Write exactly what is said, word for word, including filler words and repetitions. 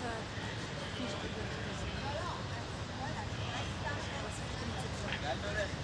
просто фишка.